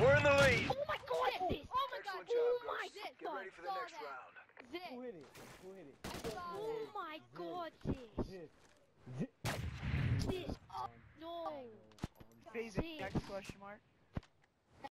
We're in the lead. Oh my God! Oh my God! Oh my God! Get ready for the next round. Who hit it? Who hit it? Oh my God! This. This. Oh no. Phase it. Next question mark.